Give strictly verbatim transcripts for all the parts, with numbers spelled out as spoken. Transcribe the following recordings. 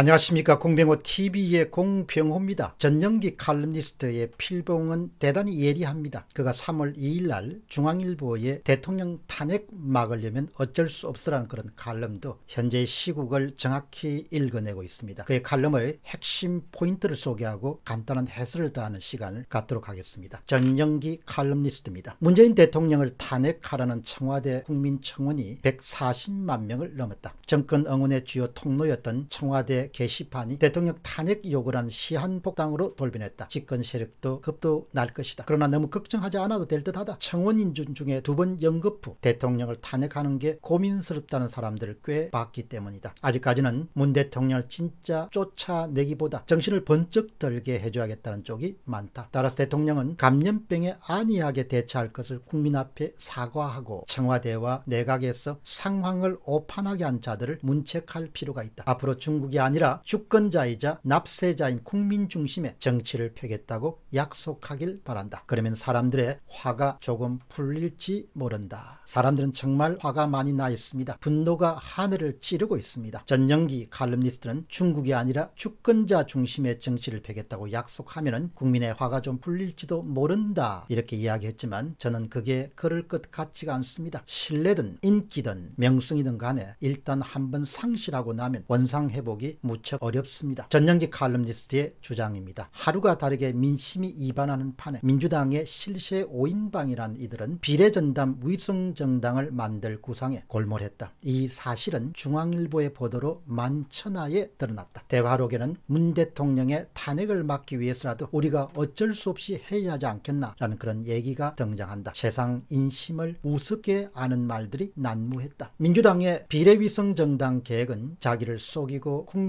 안녕하십니까. 공병호 티비의 공병호입니다. 전년기 칼럼니스트의 필봉은 대단히 예리합니다. 그가 삼월 이일 날 중앙일보에 대통령 탄핵 막으려면 어쩔 수 없으라는 그런 칼럼도 현재의 시국을 정확히 읽어내고 있습니다. 그의 칼럼의 핵심 포인트를 소개하고 간단한 해설을 다하는 시간을 갖도록 하겠습니다. 전년기 칼럼니스트입니다. 문재인 대통령을 탄핵하라는 청와대 국민청원이 백사십만 명을 넘었다. 정권 응원의 주요 통로였던 청와대 게시판이 대통령 탄핵 요구를 한 시한폭당으로 돌변했다. 집권 세력도 겁도 날 것이다. 그러나 너무 걱정하지 않아도 될 듯하다. 청원인 중에 두 번 연급 후 대통령을 탄핵하는 게 고민스럽다는 사람들을 꽤 봤기 때문이다. 아직까지는 문 대통령을 진짜 쫓아내기보다 정신을 번쩍 들게 해줘야겠다는 쪽이 많다. 따라서 대통령은 감염병에 안이하게 대처할 것을 국민 앞에 사과하고 청와대와 내각에서 상황을 오판하게 한 자들을 문책할 필요가 있다. 앞으로 중국이 아니라 주권자이자 납세자인 국민 중심의 정치를 펴겠다고 약속하길 바란다. 그러면 사람들의 화가 조금 풀릴지 모른다. 사람들은 정말 화가 많이 나 있습니다. 분노가 하늘을 찌르고 있습니다. 전영기 칼럼니스트는 중국이 아니라 주권자 중심의 정치를 펴겠다고 약속하면 국민의 화가 좀 풀릴지도 모른다 이렇게 이야기했지만 저는 그게 그럴 것 같지가 않습니다. 신뢰든 인기든 명성이든 간에 일단 한번 상실하고 나면 원상회복이 무척 어렵습니다. 전영기 칼럼니스트의 주장입니다. 하루가 다르게 민심이 이반하는 판에 민주당의 실세 오인방이란 이들은 비례전담 위성정당을 만들 구상에 골몰했다. 이 사실은 중앙일보의 보도로 만천하에 드러났다. 대화록에는 문 대통령의 탄핵을 막기 위해서라도 우리가 어쩔 수 없이 해야 하지 않겠나라는 그런 얘기가 등장한다. 세상 인심을 우습게 아는 말들이 난무했다. 민주당의 비례위성정당 계획은 자기를 속이고 국민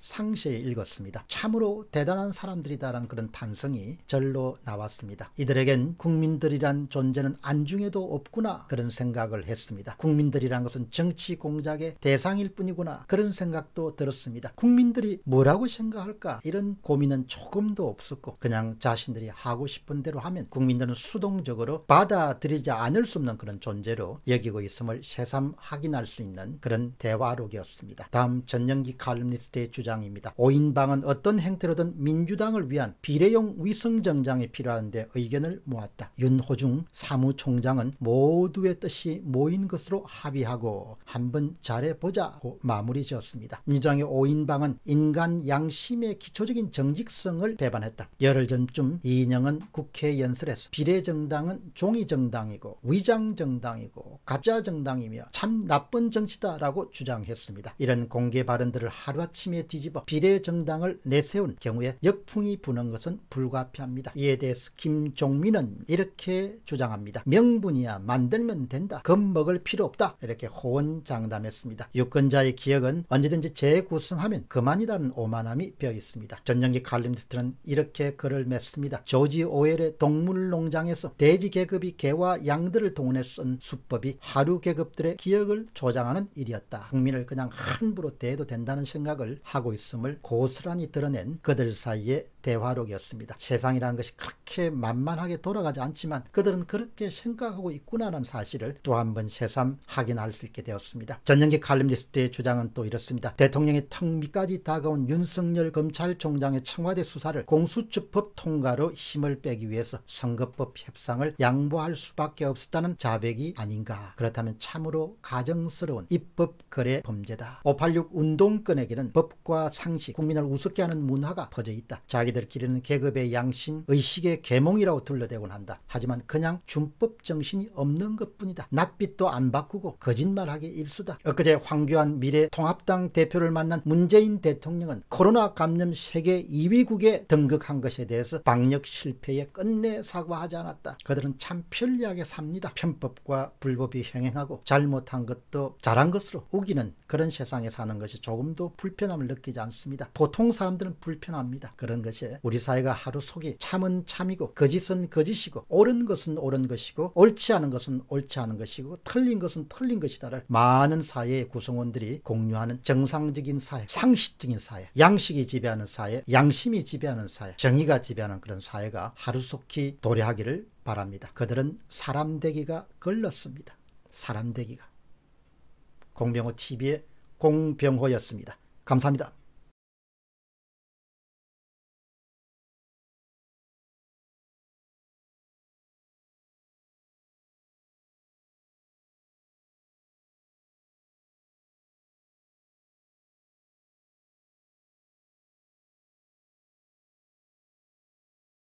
상세히 읽었습니다. 참으로 대단한 사람들이다라는 그런 탄성이 절로 나왔습니다. 이들에겐 국민들이란 존재는 안중에도 없구나 그런 생각을 했습니다. 국민들이란 것은 정치 공작의 대상일 뿐이구나 그런 생각도 들었습니다. 국민들이 뭐라고 생각할까 이런 고민은 조금도 없었고 그냥 자신들이 하고 싶은 대로 하면 국민들은 수동적으로 받아들이지 않을 수 없는 그런 존재로 여기고 있음을 새삼 확인할 수 있는 그런 대화록이었습니다. 다음 전영기 칼럼니스트의 주장 입니다. 오인방은 어떤 형태로든 민주당을 위한 비례용 위성정당이 필요한데 의견을 모았다. 윤호중 사무총장은 모두의 뜻이 모인 것으로 합의하고 한번 잘해보자고 마무리 지었습니다. 민주당의 오인방은 인간 양심의 기초적인 정직성을 배반했다. 열흘 전쯤 이인영은 국회 연설에서 비례정당은 종이정당이고 위장정당이고 가짜정당이며 참 나쁜 정치다라고 주장했습니다. 이런 공개 발언들을 하루아침에 뒤집어 비례정당을 내세운 경우에 역풍이 부는 것은 불가피합니다. 이에 대해서 김종민은 이렇게 주장합니다. 명분이야 만들면 된다. 겁먹을 필요 없다. 이렇게 호언장담했습니다. 유권자의 기억은 언제든지 재구성하면 그만이라는 오만함이 배어있습니다. 전영기 칼럼니스트는 이렇게 글을 맺습니다. 조지 오웰의 동물농장에서 돼지 계급이 개와 양들을 동원해 쓴 수법이 하류 계급들의 기억을 조장하는 일이었다. 국민을 그냥 함부로 대해도 된다는 생각을 하고 있음을 고스란히 드러낸 그들 사이의 대화록이었습니다. 세상이라는 것이 그렇게 만만하게 돌아가지 않지만 그들은 그렇게 생각하고 있구나라는 사실을 또 한 번 새삼 확인할 수 있게 되었습니다. 전영기 칼럼니스트의 주장은 또 이렇습니다. 대통령의 턱 밑까지 다가온 윤석열 검찰총장의 청와대 수사를 공수처법 통과로 힘을 빼기 위해서 선거법 협상을 양보할 수밖에 없었다는 자백이 아닌가. 그렇다면 참으로 가정스러운 입법거래 범죄다. 오팔육 운동권에게는 법과 상식, 국민을 우습게 하는 문화가 퍼져있다. 자기 들끼리는 계급의 양심, 의식의 계몽이라고 둘러대곤 한다. 하지만 그냥 준법 정신이 없는 것뿐이다. 낯빛도 안 바꾸고 거짓말하기 일수다. 엊그제 황교안 미래통합당 대표를 만난 문재인 대통령은 코로나 감염 세계 이위국에 등극한 것에 대해서 방역 실패에 끝내 사과하지 않았다. 그들은 참 편리하게 삽니다. 편법과 불법이 행행하고 잘못한 것도 잘한 것으로 우기는 그런 세상에 사는 것이 조금도 불편함을 느끼 느끼지 않습니다. 보통 사람들은 불편합니다. 그런 것이 우리 사회가 하루 속이 참은 참이고 거짓은 거짓이고 옳은 것은 옳은 것이고 옳지 않은 것은 옳지 않은 것이고 틀린 것은 틀린 것이다를 많은 사회의 구성원들이 공유하는 정상적인 사회, 상식적인 사회, 양식이 지배하는 사회, 양심이 지배하는 사회, 정의가 지배하는 그런 사회가 하루속히 도래하기를 바랍니다. 그들은 사람 되기가 걸렸습니다. 사람 되기가. 공병호 티비의 공병호였습니다. 감사합니다.